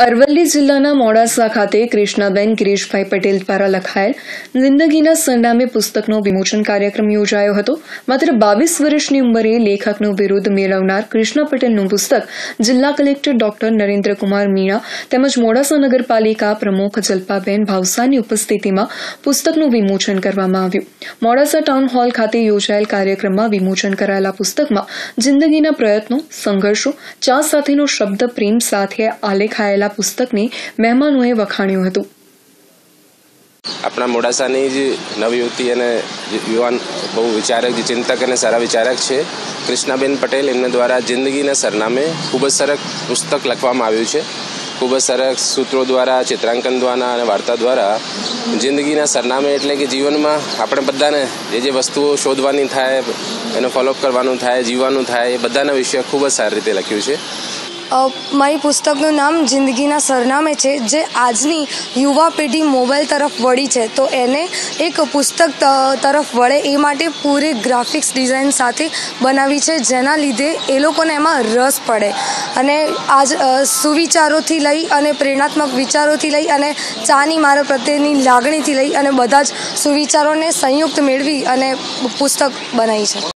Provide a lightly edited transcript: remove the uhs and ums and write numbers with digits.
अरवली जिल्लाना मोडासा खाते क्रिष्णाबेन गिरीशाई पटेल द्वारा लखायेल जिंदगीना सरनामे पुस्तकनो विमोचन कार्यक्रम योजायो हतो। मात्र 22 वर्षनी उंमरे लेखकनो विरुद्ध मेळवनार क्रिष्णा पटेलनुं पुस्तक जिल्ला कलेक्टर डॉक्टर नरेन्द्र कुमार मीणा तेमज मोडासा नगरपालिका प्रमुख जल्पाबेन भावसानी उपस्थितिमां पुस्तकनुं विमोचन करवामां आव्युं। मोडासा टाउन हॉल खाते योजायेल कार्यक्रममां विमोचन करायेला पुस्तकमां जिंदगीना प्रयत्नो, संघर्षो, चा साथेनो शब्द प्रेम साथे आलेखायेल पुस्तकने मेहमानोए वखाण्युं हतुं। अपना मोडासानी नवयुवती अने युवान बहु विचारक चिंतक अने सारा विचारक छे क्रिष्णाबेन पटेल एमना द्वारा जिंदगीना सरनामे खूब सरस पुस्तक लखवामां आव्युं छे। खूब सरस सूत्रों द्वारा, चित्रांकन द्वारा अने वार्ता द्वारा जिंदगीना सरनामे एटले के जीवन में आपणे बधाने जे वस्तुओ शोधवानी थाय, एनो फॉलोअप करवानुं थाय, जीववानुं थाय, बधाना विषय खूब सारी रीते लख्युं छे। मारी पुस्तकनु नाम जिंदगीना सरनामे छे, जे आजनी युवा पेढ़ी मोबाइल तरफ वळी छे तो एने एक पुस्तक तरफ वळे ए माटे पूरी ग्राफिक्स डिजाइन साथे बनावी छे, जेना लीधे ए लोकोने एमां रस पड़े अने आज सुविचारोथी लई अने प्रेरणात्मक विचारोथी लई अने चानी मारा प्रत्येनी लागणीथी लई अने बधा ज सुविचारोने संयुक्त मेळवी अने पुस्तक बनावी छे।